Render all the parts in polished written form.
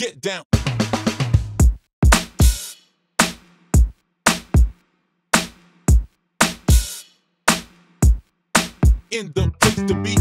Get down. In the place to be.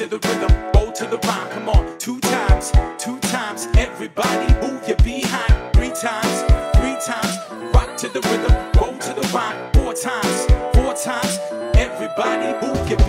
to the rhythm, roll to the rhyme. Come on, two times, everybody move your behind. Three times, rock to the rhythm, roll to the rhyme. Four times, everybody move your